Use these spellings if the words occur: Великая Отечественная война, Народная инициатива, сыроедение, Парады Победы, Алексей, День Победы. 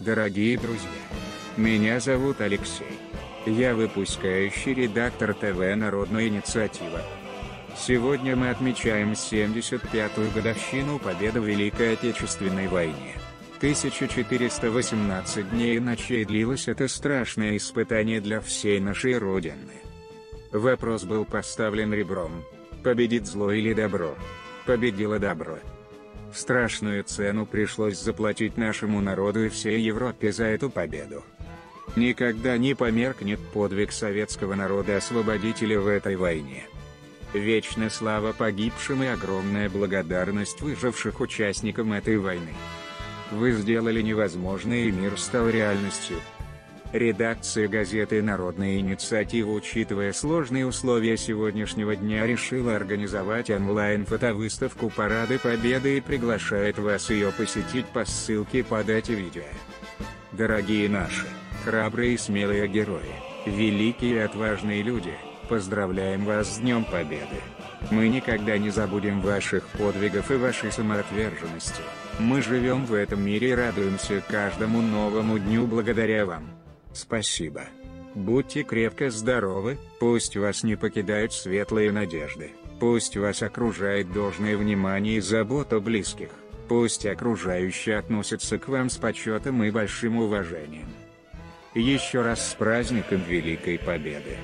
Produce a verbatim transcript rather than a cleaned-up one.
Дорогие друзья, меня зовут Алексей. Я выпускающий редактор ТВ «Народная инициатива». Сегодня мы отмечаем семьдесят пятую годовщину победы в Великой Отечественной войне. тысяча четыреста восемнадцать дней и ночей длилось это страшное испытание для всей нашей Родины. Вопрос был поставлен ребром: победит зло или добро? Победило добро. Страшную цену пришлось заплатить нашему народу и всей Европе за эту победу. Никогда не померкнет подвиг советского народа-освободителя в этой войне. Вечная слава погибшим и огромная благодарность выживших участникам этой войны. Вы сделали невозможное, и мир стал реальностью. Редакция газеты «Народная инициатива», учитывая сложные условия сегодняшнего дня, решила организовать онлайн-фотовыставку «Парады Победы» и приглашает вас ее посетить по ссылке под этим видео. Дорогие наши, храбрые и смелые герои, великие и отважные люди, поздравляем вас с Днем Победы! Мы никогда не забудем ваших подвигов и вашей самоотверженности. Мы живем в этом мире и радуемся каждому новому дню благодаря вам. Спасибо. Будьте крепко здоровы, пусть вас не покидают светлые надежды, пусть вас окружает должное внимание и забота близких, пусть окружающие относятся к вам с почетом и большим уважением. Еще раз с праздником Великой Победы!